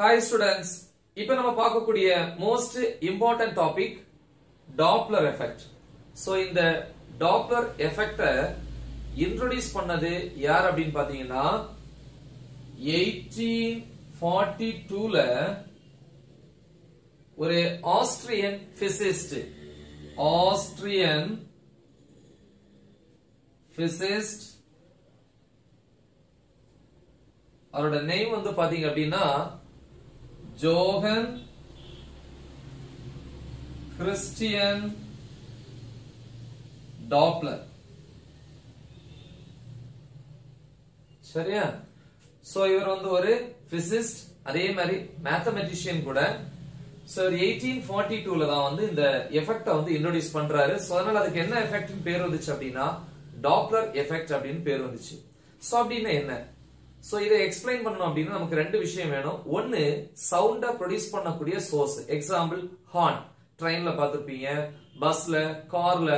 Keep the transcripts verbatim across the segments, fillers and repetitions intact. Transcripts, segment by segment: Hi students, now we will see the most important topic, Doppler effect. So in the Doppler effect, introduce pannadhu yaar appdin pathina eighteen forty-two la one Austrian physicist, Austrian physicist. Our name is Padingadina Johann Christian Doppler. Sure. So you are on the physicist, mathematician. So eighteen forty-two la the effect வந்து introduce பண்றாரு. So அதனால அதுக்கு என்ன effect னு பேர் வந்துச்சு அப்படினா Doppler effect அப்படினு பேர் வந்துச்சு. So அப்படினா என்ன? So இத explain பண்ணனும் அப்படினா நமக்கு ரெண்டு விஷயம் வேணும். ஒன்னு sound produce பண்ணக்கூடிய source. Example horn. ட்ரெயின்ல பாத்துப்பீங்க, பஸ்ல, கார்ல,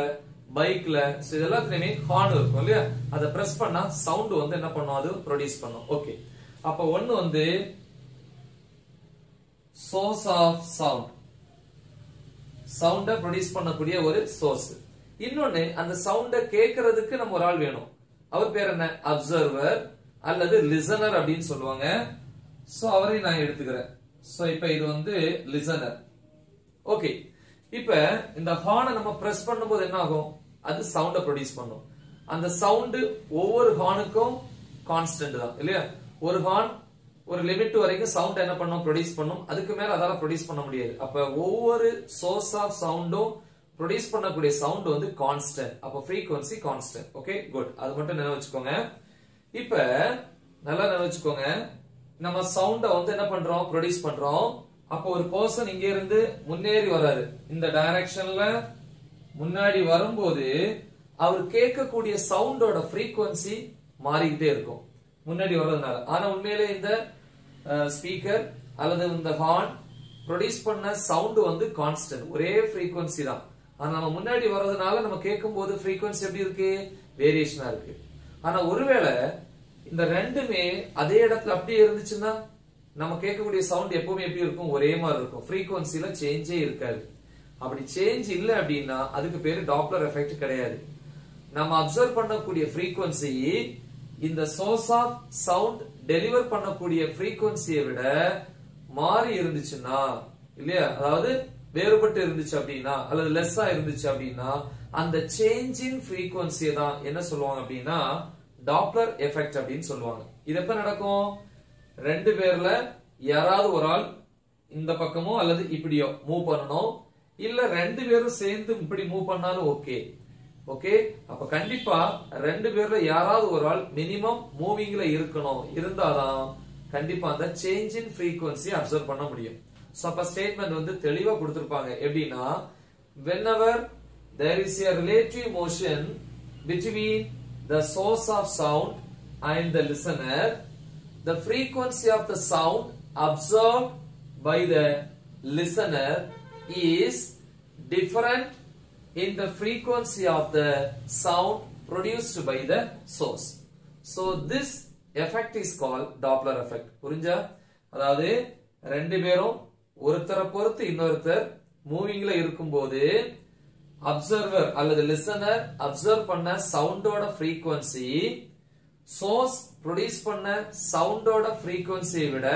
பைக்ல சோ இதெல்லாத்துலயே horn இருக்கும் இல்லையா? அத பிரஸ் பண்ணா சவுண்ட் வந்து என்ன பண்ணும் அது produce பண்ணும். ஓகே. அப்ப ஒன்னு வந்து source of sound. Sound produce பண்ணக்கூடிய ஒரு source. இன்னொன்னு அந்த sound கேக்குறதுக்கு நம்ம ஒரு ஆள் வேணும். அவர் பேர் என்ன? observer அல்லது listener அப்படினு சொல்லுவாங்க. சோ அவரை நான் எடுத்துக்கறேன். சோ இப்போ இது வந்து listener. ஓகே. இப்போ இந்த ஹார்னை நம்ம பிரஸ் பண்ணும்போது என்ன ஆகும்? அது sound produce பண்ணும். அந்த sound ஒவ்வொரு ஹார்னுக்கும் கான்ஸ்டன்ட் தான் இல்லையா? ஒரு ஹார்ன் ஒரு லிமிட் வரைக்கும் சவுண்ட் என்ன பண்ணனும் ப்ரொடியூஸ் பண்ணனும் அதுக்கு மேல அதால ப்ரொடியூஸ் பண்ண முடியாது அப்ப ஒவ்வொரு சோர்ஸ் ஆஃப் சவுண்டும் ப்ரொடியூஸ் பண்ணக்கூடிய சவுண்ட் வந்து கான்ஸ்டன்ட் அப்ப frequency கான்ஸ்டன்ட் ஓகே குட் அது மட்டும் நினைவு வச்சுக்கோங்க இப்போ நல்லா நினைவு வச்சுக்கோங்க நம்ம சவுண்ட வந்து என்ன பண்றோம் ப்ரொடியூஸ் பண்றோம் அப்ப ஒரு पर्सन இங்க இருந்து முன்னேறி வராரு இந்த டைரக்ஷன்ல முன்னாடி வரும்போது அவர் கேட்கக்கூடிய சவுண்டோட frequency மாறிட்டே இருக்கும் முன்னாடி வரதுனால ஆனா உண்மையிலே இந்த ஸ்பீக்கர் அல்லது இந்த ஹார்ன் ப்ரொடியூஸ் பண்ண சவுண்ட் வந்து கான்ஸ்டன்ட் ஒரே frequency தான் ஆனா நம்ம முன்னாடி வரதுனால நம்ம கேட்கும்போது frequency எப்படி இருக்கு வேரியேஷனா இருக்கு ஆனா ஒருவேளை இந்த ரெண்டுமே அதே இடத்துல அப்படியே இருந்துச்சுன்னா நம்ம கேட்கக்கூடிய சவுண்ட் எப்பவுமே எப்படி இருக்கும் ஒரே மாதிரி இருக்கும் frequencyல சேஞ்சே இருக்காது அப்படி சேஞ்ச் இல்ல அப்படினா அதுக்கு பேரு டாப்ளர் எஃபெக்ட் கிடையாது நம்ம அப்சர்வ் பண்ணக்கூடிய frequency இந்த source of sound deliver பண்ணக்கூடிய frequency-யை விட மாறி இருந்துச்சுனா இல்லையா அதாவது வேறுபட்டு இருந்துச்சு அப்படினா அல்லது லெஸ்ஸா இருந்துச்சு அப்படினா அந்த change in frequency தான் என்ன சொல்வாங்க அப்படினா Doppler effect அப்படினு சொல்வாங்க இது எப்ப நடக்கும் ரெண்டு பேர்ல யாராவது ஒரு ஆள் இந்த பக்கமோ அல்லது இப்படியோ மூவ் பண்ணனும் இல்ல ரெண்டு பேரும் சேர்ந்து இப்படி மூவ் பண்ணாலும் ஓகே Okay, அப்ப கண்டிப்பா ரெண்டு பேர்ல யாராவது ஒரு ஆள் மினிமம் மூவிங்ல இருக்கணும் இருந்தாதான் கண்டிப்பா அந்த change in frequency observe பண்ண முடியும் சோ அப்ப ஸ்டேட்மென்ட் வந்து தெளிவா கொடுத்திருப்பாங்க எப்படினா whenever there is a relative motion between the source of sound and the listener the frequency of the sound observed by the listener is different in the frequency of the sound produced by the source. So this effect is called Doppler effect. புரிஞ்சா அதாவது ரெண்டு பேரும் ஒருத்தர பொறுத்து இன்னொருத்தர் மூவிங்ல இருக்கும்போது observer அல்லது listener observe பண்ண சவுண்டோட frequency source produce பண்ண சவுண்டோட frequency விட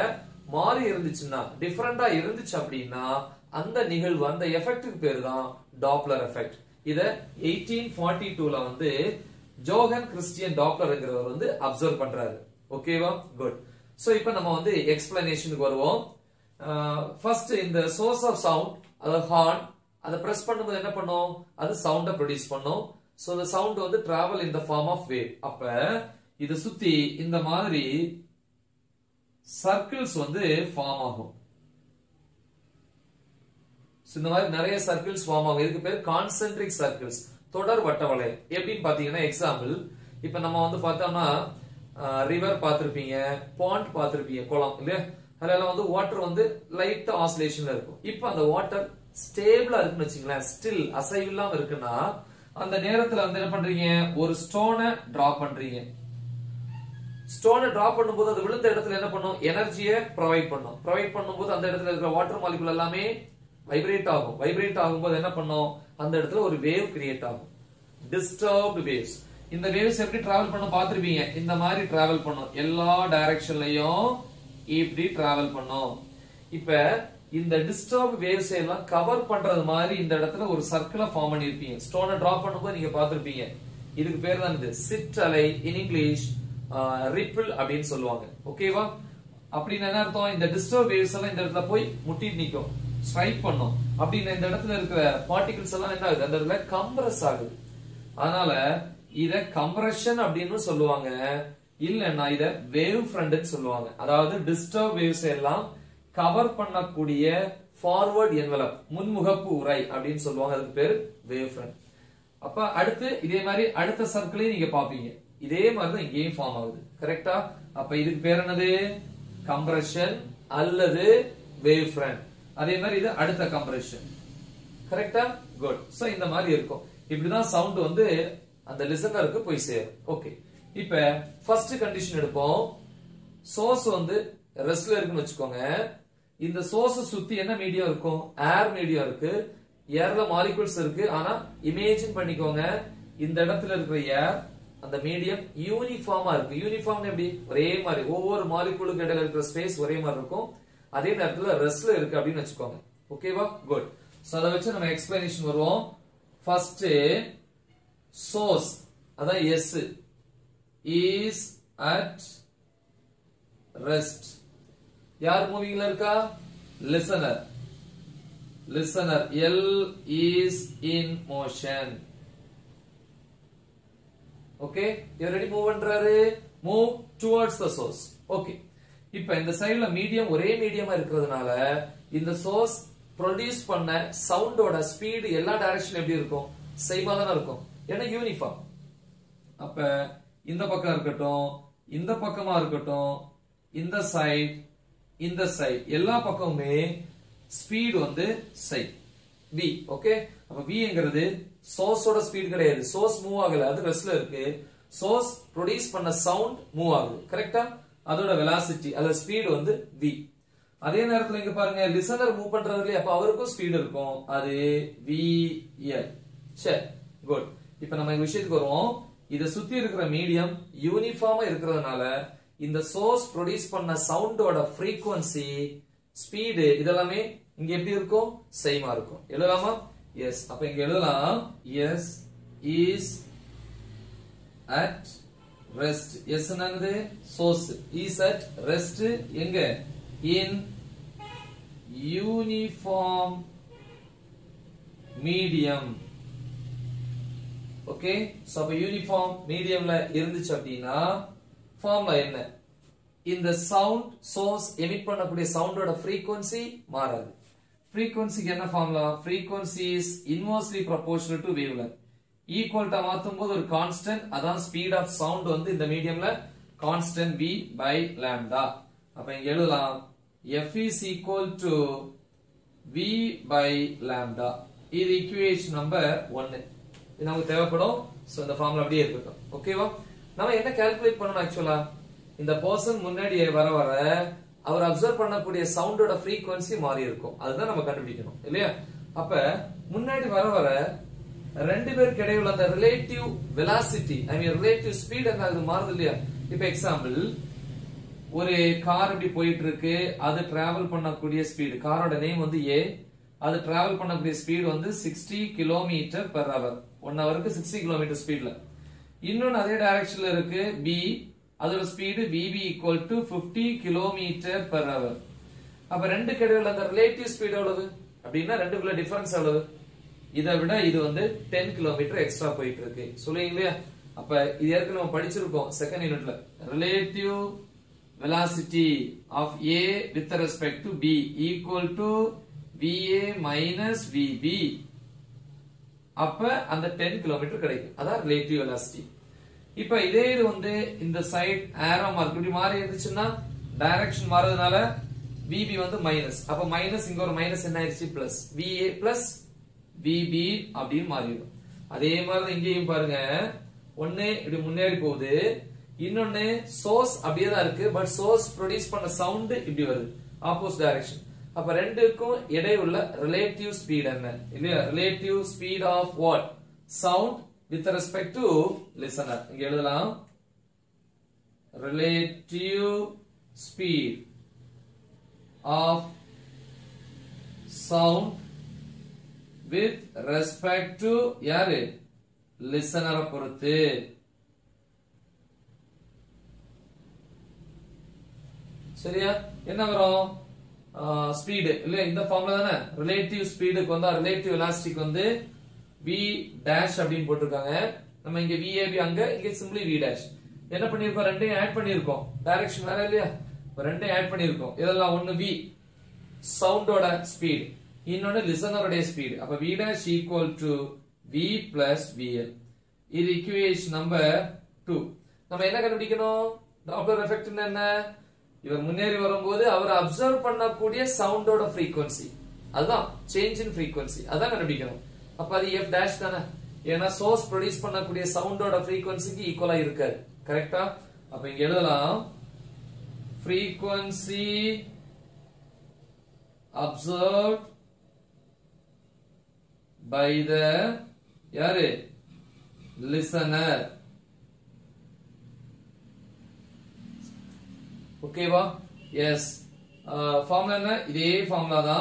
மாறி இருந்துச்சுன்னா டிஃபரண்டா இருந்துச்சு அப்படினா அந்த நிகழ்வு அந்த எஃபெக்ட்க்கு பேரு தான் Doppler effect. இத eighteen forty-two ல வந்து Johann Christian Dopplerங்கிறவர் வந்து அப்சர்வ் பண்றாரு. ஓகேவா? குட். சோ இப்போ நம்ம வந்து எக்ஸ்பிளனேஷனுக்கு வருவோம். ஃபர்ஸ்ட் இந்த சோர்ஸ் ஆஃப் சவுண்ட் அத ஹார்ன் அத பிரஸ் பண்ணும்போது என்ன பண்ணும்? அது சவுண்ட ப்ரொடியூஸ் பண்ணும். சோ அந்த சவுண்ட் வந்து travel in the form of wave. அப்ப இது சுத்தி இந்த மாதிரி சர்க்கிள்ஸ் வந்து ஃபார்ம் ஆகும். So, இந்த மாதிரி நிறைய circles form ஆகும் இதுக்கு பேர் concentric circles தொடர் வட்ட வளையம் எப்படின்னு பாத்தீங்கன்னா எக்ஸாம்பிள் இப்போ நம்ம வந்து பார்த்தோம்னா ரிவர் பாத்திருப்பீங்க பாண்ட் பாத்திருப்பீங்க குளம் இல்ல அதெல்லாம் வந்து வாட்டர் வந்து லைட் ஆசிலேஷன்ல இருக்கும் இப்போ அந்த வாட்டர் ஸ்டேபிளா இருக்குன்னு வெச்சீங்களா ஸ்டில் அசைவில்லாம இருக்குன்னா அந்த நேரத்துல வந்து என்ன பண்றீங்க ஒரு ஸ்டோனை டிராப் பண்றீங்க stone drop பண்ணும்போது அது விழுந்த இடத்துல என்ன பண்ணும் எனர்ஜியை ப்ரொவைட் பண்ணும் ப்ரொவைட் பண்ணும்போது அந்த இடத்துல இருக்கிற வாட்டர் மாலிகுல் எல்லாமே வைப்ரேட் ஆகும் வைப்ரேட் ஆகும்போது என்ன பண்ணும் அந்த இடத்துல ஒரு வேவ் கிரியேட் ஆகும் disturbed waves இந்த waves எப்படி travel பண்ண பாத்துருவீங்க இந்த மாதிரி travel பண்ணும் எல்லா டைரக்ஷன்லயும் இப்படி travel பண்ணும் இப்ப இந்த disturbed waves எல்லாம் கவர் பண்றது மாதிரி இந்த இடத்துல ஒரு சர்க்கிளை ஃபார்ம் பண்ணிருப்பீங்க ஸ்டோனை டிராப் பண்ணும்போது நீங்க பாத்துருப்பீங்க இதுக்கு பேர் தான் இது சிற்றலை in English ripple அப்படினு சொல்லுவாங்க ஓகேவா அப்படினா என்ன அர்த்தம் இந்த disturbed waves எல்லாம் இந்த இடத்துல போய் முட்டி நிக்கும் ஸ்ட்ரைக் பண்ணும் அப்படினா இந்த இடத்துல இருக்கிற particles எல்லாம் என்ன ஆகுது அந்த இடத்துல கம்ப்ரஸ் ஆகுது அதனால இத கம்ப்ரஷன் அப்படினு சொல்லுவாங்க இல்லனா இத வேவ் ஃப்ரண்ட் னு சொல்லுவாங்க அதாவது டிஸ்டர்ப் வேவ்ஸ் எல்லாம் கவர் பண்ணக்கூடிய ஃபார்வர்ட் என்வலப் முன்முகப்பு உறை அப்படினு சொல்லுவாங்க அதுக்கு பேர் வேவ் ஃப்ரண்ட் அப்ப அடுத்து இதே மாதிரி அடுத்த சர்க்கிளை நீங்க பாப்பீங்க இதே மாதிரி தான் இங்கேயும் ஃபார்ம் ஆகுது கரெக்ட்டா அப்ப இதுக்கு பேர் என்னது கம்ப்ரஷன் அல்லது வேவ் ஃப்ரண்ட் அதே மாதிரி இது அடுத்த கம்ப்ரஷன் கரெக்ட்டா குட் சோ இந்த மாதிரி இருக்கும் இப்படிதான் சவுண்ட் வந்து அந்த லிசனருக்கு போய் சேரும் ஓகே இப்போ ஃபர்ஸ்ட் கண்டிஷன் எடுப்போம் சோர்ஸ் வந்து ரெஸ்ட்ல இருக்குன்னு வெச்சுக்கோங்க இந்த சோர்ஸ் சுத்தி என்ன மீடியா இருக்கும் ஏர் மீடியா இருக்கு ஏர்ல மாலிகுல்ஸ் இருக்கு ஆனா இமேஜின் பண்ணிக்கோங்க இந்த இடத்துல இருக்கிற ஏர் அந்த மீடியம் யூனிஃபார்மா இருக்கு யூனிஃபார்ம்னா எப்படி ஒரே மாதிரி ஒவ்வொரு மாலிகுலுக்கு இடையில இருக்கிற ஸ்பேஸ் ஒரே மாதிரி இருக்கும் அதே நேரத்துல ரெஸ்ட்ல இருக்கு அப்படினு வெச்சுக்கோங்க ஓகேவா குட் சோ அத வெச்சு நம்ம எக்ஸ்பிளனேஷன் வருவோம் First, source, that is, is at rest. Yaar moving larka? Listener. Listener, L is in motion. Okay, you ready move andrare? Move towards the source. Okay, ipa in the side la medium, ore medium a irukradunala, in the source, produce பண்ண சவுண்டோட speed எல்லா டைரக்ஷன்ல எப்படி இருக்கும் சேமா தான் இருக்கும் ஏன்னா uniform அப்ப இந்த பக்கம் இருக்கட்டும் இந்த பக்கமா இருக்கட்டும் இந்த சைடு இந்த சைடு எல்லா பக்கமுமே ஸ்பீட் வந்து சை v ஓகே அப்ப v ங்கிறது சோர்ஸோட ஸ்பீட் கிடையாது சோர்ஸ் மூவ் ஆகல அது ரெஸ்ட்ல இருக்கு சோர்ஸ் ப்ரொடியூஸ் பண்ண சவுண்ட் மூவ் ஆகுது கரெக்ட்டா அதோட velocity அத ஸ்பீட் வந்து v அதே நேரத்துல இங்க பாருங்க லிசனர் மூவ் பண்றதுல அப்ப அவருக்கும் ஸ்பீட் இருக்கும் அது vl சரி குட் இப்போ நம்ம இந்த விஷயத்துக்கு வருவோம் இத சுத்தி இருக்கிற மீடியம் யூனிஃபார்மா இருக்குறதனால இந்த சோர்ஸ் ப்ரொடியூஸ் பண்ண சவுண்டோட frequency ஸ்பீட் இதெல்லாம் இங்க எப்படி இருக்கும் சேமா இருக்கும் எழுதலாமா எஸ் அப்ப இங்க எழுதலாம் S is at rest S என்னது சோர்ஸ் இஸ் at rest எங்க in uniform medium okay so the uniform medium la irundich appadina form la enna in the sound source emit pannakudi sound oda frequency maarad frequency ku enna formula frequency is inversely proportional to wavelength equal ta maathumbodhu or constant adha speed of sound vandu in the medium la constant v by lambda அப்ப இங்க எழுதலாம் F is equal to V by lambda. இது equation number one. இது நமக்கு தேவைப்படும். So இந்த formula அப்படியே இருக்கட்டும். ஓகேவா? நாம என்ன கால்குலேட் பண்ணனும் एक्चुअली? இந்த पर्सन முன்னாடி வர வர அவர் அப்சர்வ் பண்ணக்கூடிய சவுண்டோட frequency மாறி இருக்கும். அதுதான் நம்ம கண்டுபிடிக்கணும். இல்லையா? அப்ப முன்னாடி வர வர ரெண்டு பேர் இடையில அந்த relative velocity, I mean relative speed என்னது மாறுது இல்லையா? இப்போ எக்ஸாம்பிள் ஒரு கார் இப்படி போயிட்டு இருக்கு அது டிராவல் பண்ணக்கூடிய ஸ்பீடு காரோட நேம் வந்து ஏ அது டிராவல் பண்ணக்கூடிய ஸ்பீடு வந்து sixty kilometre per hour one hour க்கு sixty கிலோமீட்டர் ஸ்பீட்ல இன்னொரு அதே டைரக்ஷன்ல இருக்கு பி அதோட speed vb equal to fifty kilometre per hour அப்ப ரெண்டு கடையில அந்த ரிலேட்டிவ் ஸ்பீட் எவ்வளவு அப்படினா ரெண்டுக்குள்ள டிஃபரன்ஸ் எவ்வளவு இத விட இது வந்து ten கிலோமீட்டர் எக்ஸ்ட்ரா போயிட்டு இருக்கு சொல்லுவீங்களா அப்ப இது ஏற்கனவே நம்ம படிச்சிருக்கோம் செகண்ட் யூனிட்ல relative velocity of A with respect to B equal to VA minus VB அப்ப அந்த ten கிலோமீட்டர் கிடைக்கும் அதான் relative velocity இப்ப இதே இது வந்து இந்த சைடு arrow mark இப்படி மாறி இருந்துச்சுன்னா டைரக்ஷன் மாறதுனால VB வந்து மைனஸ் அப்ப மைனஸ் இங்க ஒரு மைனஸ் என்ன ஆயிடுச்சு பிளஸ் VA பிளஸ் VB அப்படியே மாறிடும் அதே மாதிரி இங்கேயும் பாருங்க ஒண்ணே இப்படி முன்னேறி போகுது Innone source abiyada but source produce panna sound opposite direction. Appo rendukum idaiulla relative speed enna? Relative speed of what? Sound with respect to listener. Inge ezhudalaam. Relative speed of sound with respect to yare listener poruthe. Seriya? Enna varum? Uh, speed illa indha formula dana relative speed ku vanda relative elastic vande v dash appdin potirukanga nama inge vab anga inge simply v dash enna pannirukkom rendu add pannirukom direction vera illaya appo rendu add pannirukom idella one v sound oda speed innone listener oda speed appo v dash equal to v plus vl idu equation number two nama enna kandupidikanum Doppler effect enna இவர் முன்னேறி வரும்போது அவர் observe பண்ணக்கூடிய சவுண்டோட frequency அதுதான் change in frequency அதான் கண்டுபிடிக்கணும் அப்ப அது f dash தான ஏனா சோர்ஸ் ப்ரொடியூஸ் பண்ணக்கூடிய சவுண்டோட frequencyக்கு ஈக்குவலா இருக்காது கரெக்ட்டா அப்ப இங்க எழுதலாம் frequency observed by the யாரு listener okay va yes uh, formula na idhe formula da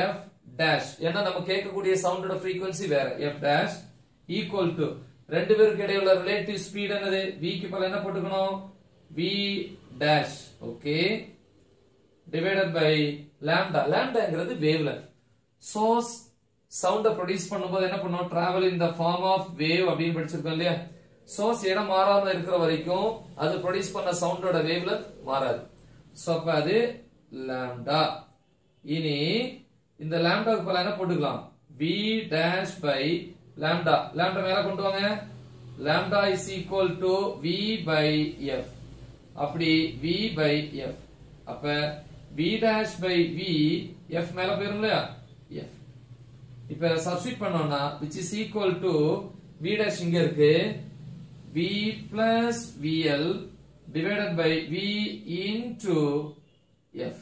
f dash enna namu kekkudiya sound oda frequency vera f dash equal to rendu verku ideyulla relative speed enadhu v ku pala enna potukonom v dash okay divided by lambda lambda engiradhu wavelength source sound produce பண்ணும்போது enna பண்ணுவோம் travel in the form of wave அப்படினு படிச்சிருக்கோம் இல்லையா source எட மாறாம இருக்கிற வரைக்கும் அது ப்ரொடியூஸ் பண்ண சவுண்டோட வேவ்லெந்த் மாறாது சோ அப்ப அது லாம்டா இனி இந்த லாம்டாக்கு பதிலா என்ன போட்டுக்கலாம் v dash by lambda lambda மேல கொண்டு வாங்க lambda is equal to v by f அப்படி v by f அப்ப v dash by v f மேல போயிரும்லையா f இப்ப சப்ஸ்டிட் பண்ணோம்னா which is equal to v dash இங்க இருக்கு V plus V L divided by V into F.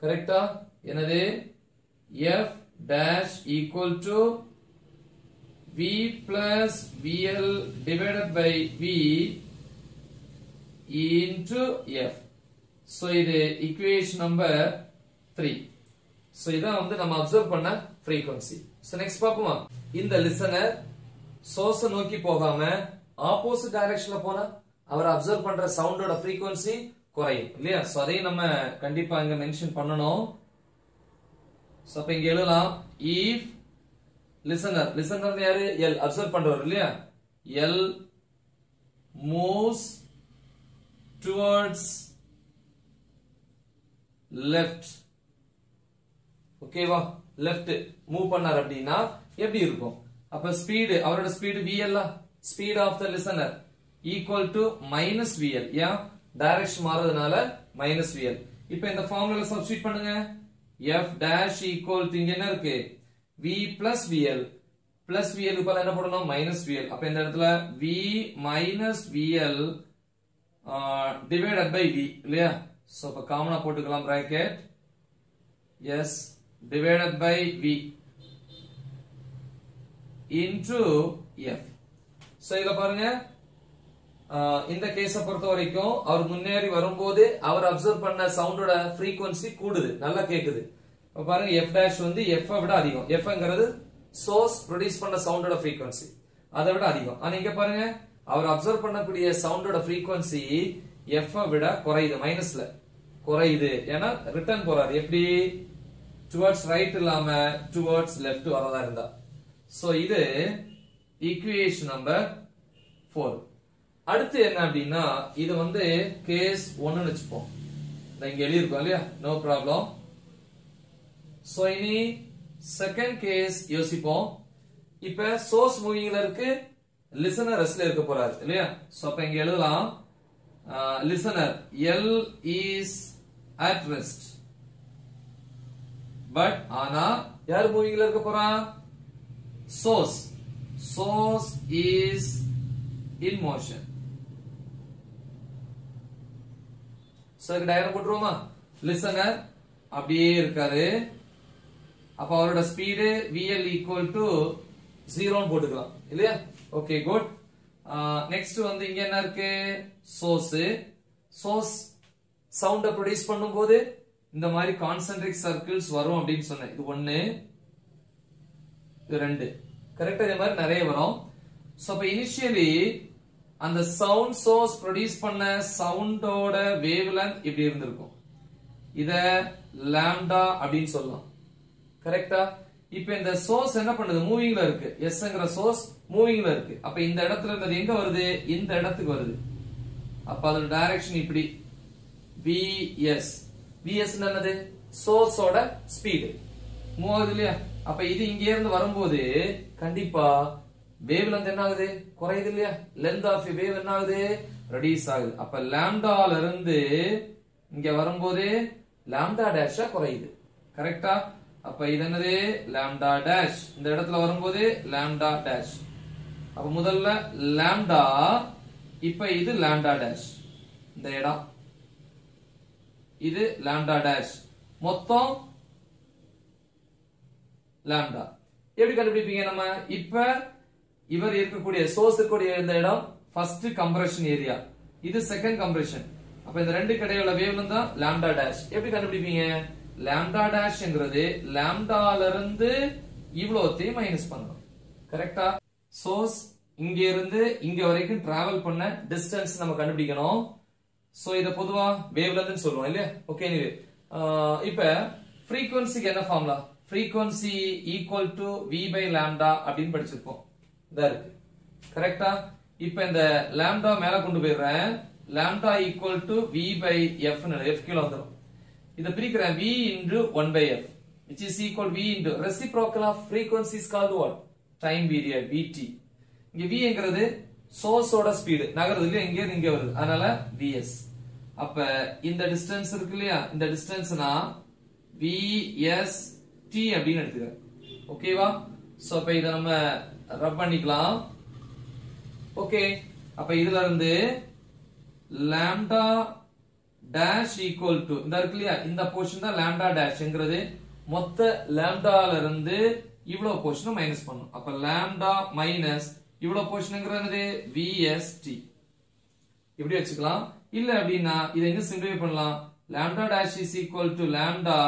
Correct? Yenade F dash equal to V plus V L divided by V into F. So, it is equation number three. So, this is observe panna frequency. So, next paapuma. In the listener, source noki pogama. Opposite direction போனா அவர் observe பண்ற சவுண்டோட frequency குறையும் இல்லையா so அதை நம்ம கண்டிப்பா இங்க mention பண்ணனும் so அப்ப இங்க எழுதலாம் if listener listener யாரு l அப்சர்வ் பண்றவர் இல்லையா l moves towards left ஓகேவா லெஃப்ட் மூவ் பண்ணார் அப்படினா எப்படி இருக்கும் அப்ப ஸ்பீடு அவரோட ஸ்பீடு vl ஆ speed of the listener equal to minus vl yeah direction மாறதுனால minus vl இப்போ இந்த ஃபார்முலால சப்ஸ்டிட் பண்ணுங்க f dash equal to இங்க என்ன இருக்கு v plus vl plus vl க்கு பதிலா என்ன போடணும் minus vl அப்ப இந்த இடத்துல v minus vl uh, divided by v இல்லையா சோ அப்ப காமனா போட்டுக்கலாம் bracket yes divided by v into f So, இத பாருங்க இந்த கேஸ பொறுத்த வரைக்கும் அவர் முன்னேறி வரும்போது அவர் அப்சர்வ் பண்ண சவுண்டோட frequency கூடுது நல்லா கேக்குது அப்ப பாருங்க f ' வந்து f ஐ விட அதிகம் fங்கிறது சோர்ஸ் ப்ரொடியூஸ் பண்ண சவுண்டோட frequency அதை விட அதிகம் ஆனா இங்க பாருங்க அவர் அப்சர்வ் பண்ணக்கூடிய சவுண்டோட frequency f ஐ விட குறையுது மைனஸ்ல குறையுது ஏனா ரிட்டர்ன் போறாரு எப்படி டுவர்ட்ஸ் ரைட் இல்லாம டுவர்ட்ஸ் லெஃப்ட் வரதா இருந்தா சோ இது equation number four அடுத்து என்ன அப்படினா இது வந்து கேஸ் one னு வெச்சுப்போம் இங்க எழுதி இருக்கோம் இல்லையா no problem சோ இனி செகண்ட் கேஸ் யோசிப்போம் இப்போ சோர்ஸ் மூவிங்ல இருக்கு லிசனர் ரெஸ்ட்ல இருக்க போறாரு இல்லையா சோ அப்ப இங்க எழுதலாம் listener l is at rest but ஆனா யார் மூவிங்ல இருக்க போறா source Source is in motion. Sir, diagram potroma. Listener, appear kare. Apollo speed V L equal to zero potogram. Ilya? Okay, good. Uh, next one thing in source. Source sound produce pandum bode. இந்த மாதிரி concentric circles வரும் அப்படினு சொன்னேன் இது one இது two கரெக்ட்டா இதே மாதிரி நிறைய வரும் சோ அப்ப இனிஷியலி அந்த சவுண்ட் சோர்ஸ் ப்ரொடியூஸ் பண்ண சவுண்டோட வேவ் லெந்த் இப்படி இருந்திருக்கும் இத லாம்டா அப்படினு சொல்லலாம் கரெக்ட்டா இப்போ இந்த சோர்ஸ் என்ன பண்ணுது மூவிங்ல இருக்கு Sங்கற சோர்ஸ் மூவிங்ல இருக்கு அப்ப இந்த இடத்துல இருந்தது எங்க வருது இந்த இடத்துக்கு வருது அப்ப அதோட டைரக்ஷன் இப்படி vs Vs என்னது source ஓட speed move ஆகுது இல்லையா அப்ப இது இங்க இருந்து வரும்போது கண்டிப்பா வேவ்லெந்த் என்ன ஆகுது குறையுது இல்லையா length of wave என்ன ஆகுது reduce ஆகுது அப்ப லாம்டால இருந்து இங்க வரும்போது லாம்டா டாஷா குறையுது கரெக்ட்டா அப்ப இது என்னது லாம்டா டாஷ் இந்த இடத்துல வரும்போது லாம்டா டாஷ் அப்ப முதல்ல லாம்டா இப்போ இது லாம்டா டாஷ் இந்த இடம் இது lambda dash மொத்தம் lambda எப்படி கண்டுபிடிப்பீங்க நம்ம இப்ப இவர் இருக்கக்கூடிய சோர்ஸ் இருக்கக்கூடிய இந்த இடம் ஃபர்ஸ்ட் கம்ப்ரஷன் ஏரியா இது செகண்ட் கம்ப்ரஷன் அப்ப இந்த ரெண்டு கடையோட வேவ்லெந்த் தான் lambda dash எப்படி கண்டுபிடிப்பீங்க lambda dashங்கிறது lambdaல இருந்து இவ்ளோத்தை மைனஸ் பண்ணனும் கரெக்ட்டா சோர்ஸ் இங்க இருந்து இங்க வரைக்கும் டிராவல் பண்ண டிஸ்டன்ஸ் நம்ம கண்டுபிடிக்கணும் So, this is the wavelength. Okay, anyway. Uh, now, frequency is the formula. Frequency equal to V by lambda. There. Correct? Now, the lambda lambda equal to V by F. F kilo. This is V into one by F. Which is equal to V into. Reciprocal of frequency is called what? Time period. Vt. V is Source order speed. Nagarudil inge inge varudhu. Anala Vs. Appa inda distance irukliya. Inda distance na Vs T appdi eduthuka. Okay va? So appa idha nama rub pannikalam. Okay. Appa idhula irundhu lambda dash equal to inda irukliya. Inda portion da lambda dash engradhu motta lambda la irundhu ivlo portion minus pannum. Appa lambda minus இவ்ளோ போஷன் என்கிறது vst இப்படி வெச்சுக்கலாம் இல்ல அப்படினா இத என்ன simplify பண்ணலாம் lambda dash is equal to lambda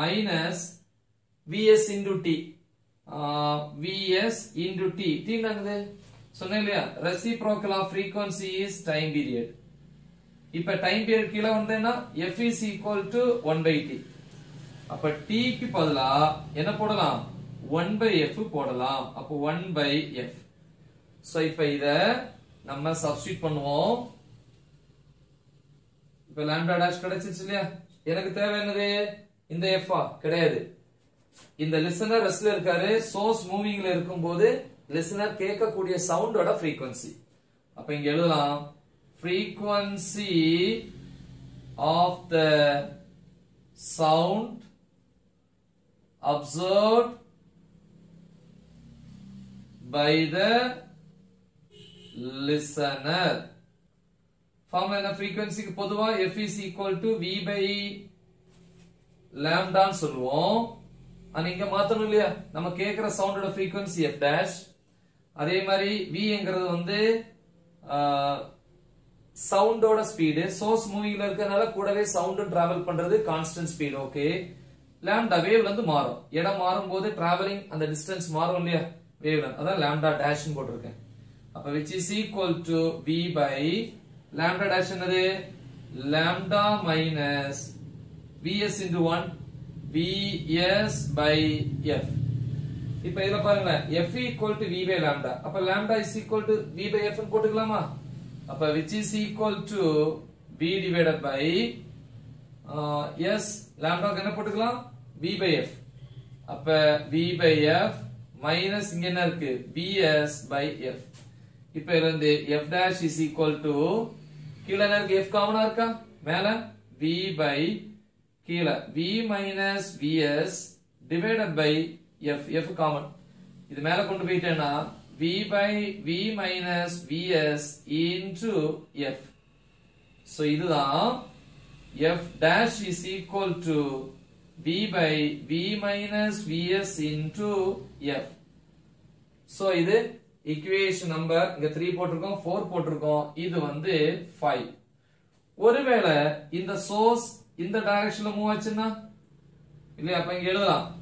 minus vs into t uh, vs into t t என்னது சொன்னேன் இல்லையா reciprocal of frequency is time period இப்ப டைம் பீரியட் கீழ வந்தேன்னா f is equal to one by t அப்ப t க்கு பதிலா என்ன போடலாம் one by f போடலாம் அப்ப one by f So, if we substitute this, if lambda dash is this f is the listener is source moving, the listener is sound or frequency. So, frequency of the sound observed by the Listener. Formula frequency की पदवा f is equal to v by lambda சொல்லுவோம். அன்னைக்கு மாத்தணும் இல்லையா? நம்ம கேக்குற சவுண்டோட frequency f dash. அதே மாதிரி v என்கிறது வந்து சவுண்டோட ஸ்பீடு source moving ல இருக்கனால கூடவே சவுண்ட் டிராவல் பண்றது கான்ஸ்டன்ட் ஸ்பீட் ஓகே. lambda வேவ்ல இருந்து மாறும். இடம் மாறும்போது டிராவலிங் அந்த டிஸ்டன்ஸ் மாறும் இல்லையா? வேவ்ல. அதான் lambda dash ன்னு போட்டுருக்கேன். Which is equal to V by lambda dash lambda minus Vs into one Vs by F. Now, F equal to V by lambda. Now, lambda is equal to V by F. Now, which is equal to V divided by uh, S. Lambda V by F. Now, V by F minus Vs by F. இப்ப இருந்து f dash is equal to கீழ எனக்கு f காமனா இருக்கா மேல v by கீழ v minus vs divided by f f common இது மேல கொண்டு போயிட்டேனா v by v minus vs into f so இதுதான் F dash is equal to V by V minus Vs into F. So, this equation number three potrukkom, four potrukkom, idu vandu five. Oru vela in the source in the direction move achunna, illaya appo inga eludalam.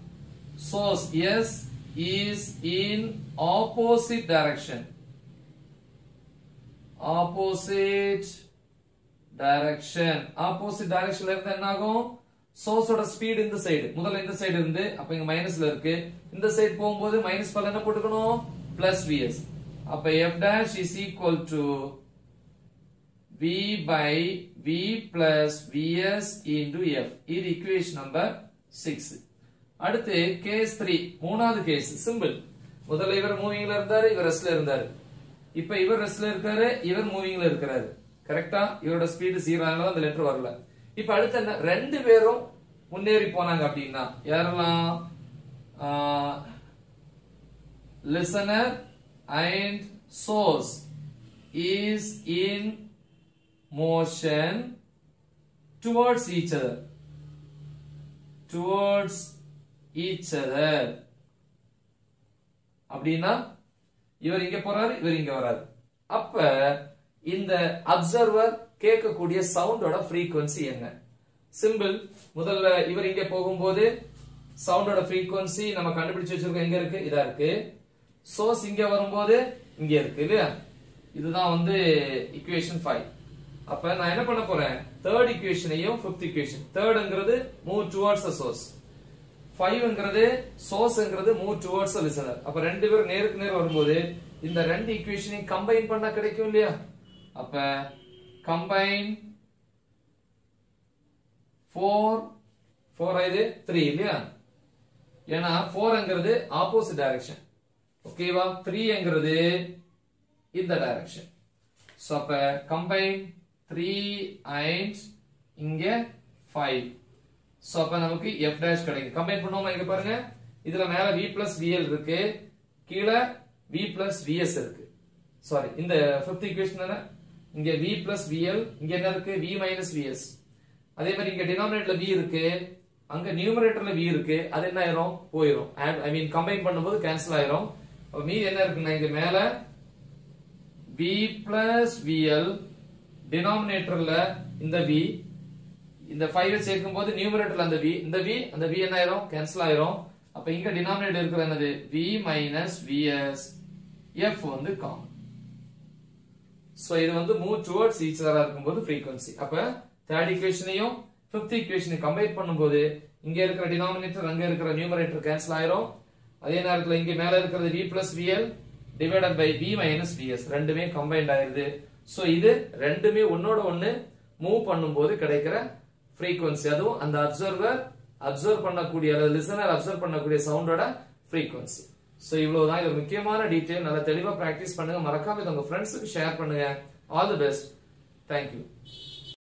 Source S is in opposite direction. Opposite direction. Opposite direction la irundha enna agum? Source oda speed in the side. Mudhal in the side irundhu appo inga minus la irukku. In the side pogumbodhu minus pala enna potukonum? Plus Vs. Appo F dash is equal to V by V plus Vs into F. This equation number six. Aduthe case three. Moonavathu case simple. Mudhal ivar moving la irundharu, ivar rest la irundharu. Now, you are moving. Correct? Your speed is zero. Now, you are moving. Now, listener and source is in motion towards each other. Towards each other. Now, you are inge porar, you are inge varar. Appa, in the observer, keka kudiya sound oda frequency enna. Simple, mudhal, you are inge pogum bodhe, sound oda frequency, nama kandupidichu vechirukka enga irukku, idha irukku. Source inge varum bodhe, inge irukku, illaya? Idhu dhaan vandu equation five. Appa, na enna panna poren? Third equation ayyum, fifth equation. Third engirathu, move towards the source. five என்கிறது source என்கிறது move towards the listener. அப்ப ரெண்டு பேர் நேருக்கு நேர் வரும்போது இந்த ரெண்டு ஈக்குவேஷனை கம்பைன் பண்ணா கிடைக்கும் இல்லையா? அப்ப கம்பைன் four four இது three இல்லையா? ஏனா four என்கிறது opposite direction. ஓகேவா? three என்கிறது இந்த direction. சோ அப்ப கம்பைன் three and இங்க five. So, அப்ப நமக்கு f dash கிடைக்கும். கம்பைன் பண்ணுவோமா இங்க பாருங்க. இதுல மேல v plus vl இருக்கு. கீழ v plus vs இருக்கு. சாரி, இந்த fifth equation என்ன? இங்க v plus vl, இங்க என்ன இருக்கு? v minus vs. அதே மாதிரி இங்க denominatorல v இருக்கு. அங்க numeratorல v இருக்கு. அது என்ன ஆயிரும்? போயிரும். I mean கம்பைன் பண்ணும்போது கேன்சல் ஆயிரும். அப்ப மீதி என்ன இருக்குன்னா இங்க மேல v plus vl, denominatorல இந்த v, இந்த five சேர்க்கும் போது நியூமரேட்டர்ல அந்த v, இந்த v, அந்த v என்ன ஆயிரும்? கேன்சல் ஆயிரும். அப்ப இங்க டினாமினேட்டர் இருக்குது என்னது? v - vs f வந்து காமன். சோ இது வந்து move towards each other இருக்கும் போது frequency. அப்ப third equationையும் fifth equationையும் கம்பைன் பண்ணும்போது இங்க இருக்கிற டினாமினேட்டர் அங்க இருக்கிற நியூமரேட்டர் கேன்சல் ஆயிரும். அதே நேரத்துல இங்க மேல இருக்குறது v + vl divided by v - vs ரெண்டுமே கம்பைன்ட் ஆயிருது. சோ இது ரெண்டுமே ஒன்னோட ஒன்னு move பண்ணும்போது கிடைக்கிற frequency அதுவும் அந்த observer observe பண்ணக்கூடிய அல்லது listener observe பண்ணக்கூடிய soundோட frequency. So இவ்வளவுதான். இது முக்கியமான டீடைல். நல்லா தெளிவா பிராக்டீஸ் பண்ணுங்க. மறக்காம இத உங்க ஃப்ரெண்ட்ஸ்க்கு ஷேர் பண்ணுங்க. All the best. Thank you.